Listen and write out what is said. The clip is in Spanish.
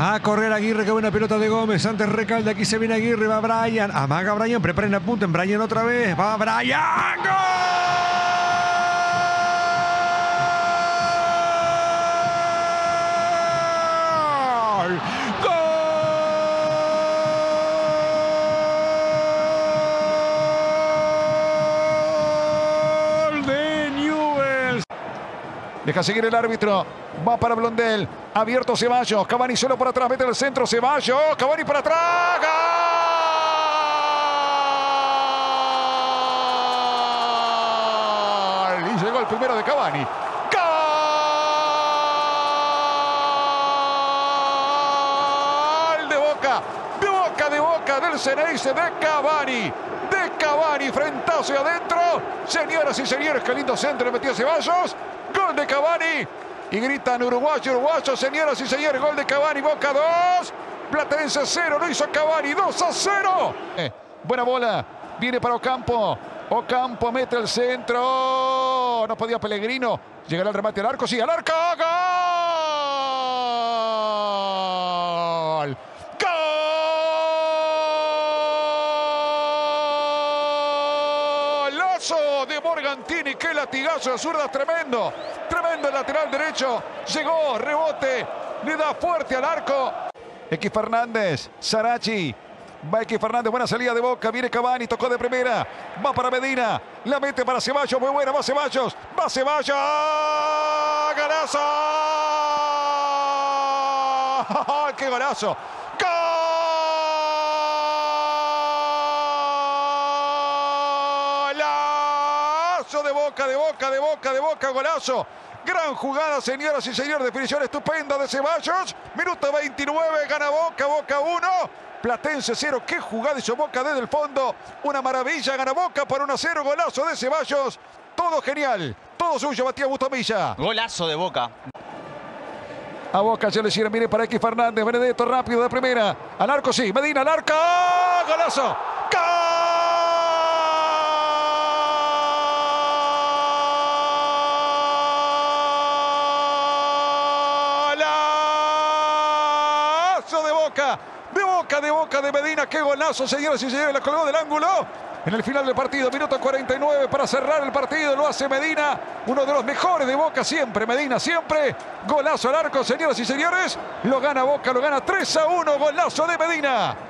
A correr Aguirre, qué buena pelota de Gómez, antes recalde, aquí se viene Aguirre, va Brian, amaga Brian, preparen, apunten, Brian otra vez, va Brian, ¡gol! ¡Gol! De Newell's. Deja seguir el árbitro, va para Blondel. Abierto Ceballos, Cavani solo para atrás, mete el centro, Ceballos, Cavani para atrás, ¡gol! Y llegó el primero de Cavani. ¡Gol! De Boca, del Ceneice, de Cavani, frente hacia adentro. Señoras y señores, qué lindo centro metió Ceballos. ¡Gol de Cavani! Y gritan uruguayo, señoras y señores, gol de Cavani, Boca 2, Platense 0, lo hizo Cavani, 2-0. Buena bola, viene para Ocampo mete el centro, no podía Pellegrino, llegará el remate al arco, sí, al arco, ¡gol! ¡Golazo de Morgantini, qué latigazo de zurda, tremendo! El lateral derecho, llegó, rebote, le da fuerte al arco. Equi Fernández, Sarachi, va Equi Fernández, buena salida de Boca, viene Cavani, tocó de primera, va para Medina, la mete para Ceballos, muy buena, va Ceballos, ¡ah! ¡Golazo! ¡Ah, qué golazo! ¡Golazo de Boca, golazo! Gran jugada, señoras y señores, definición estupenda de Ceballos. Minuto 29, gana Boca, Boca 1, Platense 0. Qué jugada hizo Boca desde el fondo, una maravilla, gana Boca por 1-0, golazo de Ceballos. Todo genial, todo suyo, Matías Bustamilla. Golazo de Boca. A Boca se le hicieron, mire para Equi Fernández, Benedetto rápido de primera, al arco sí, Medina al arco, ¡oh! Golazo. De Boca, de Medina, qué golazo, señoras y señores, la colgó del ángulo en el final del partido, minuto 49 para cerrar el partido, lo hace Medina, uno de los mejores de Boca siempre, Medina siempre, golazo al arco, señoras y señores, lo gana Boca, lo gana 3-1, golazo de Medina.